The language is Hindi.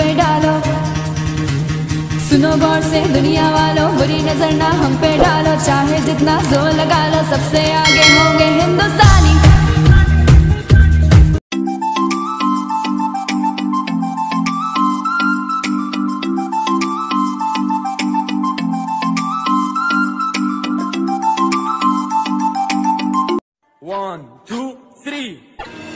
पे डालो, सुनो गौर से दुनिया वालों, बुरी नजर ना हम पे डालो, चाहे जितना जोर लगा लो, सबसे आगे होंगे हिंदुस्तानी। One, two, three.